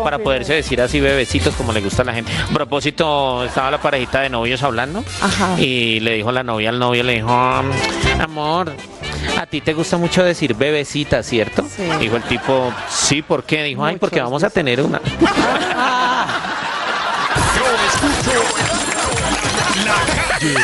Para poderse decir así, bebecitos, como le gusta a la gente. A propósito, estaba la parejita de novios hablando. Ajá. Y le dijo la novia al novio, le dijo, amor, a ti te gusta mucho decir bebecita, ¿cierto? Sí. Dijo el tipo, sí, ¿por qué? Dijo, ay, porque vamos a tener una. Yo escucho La Calle.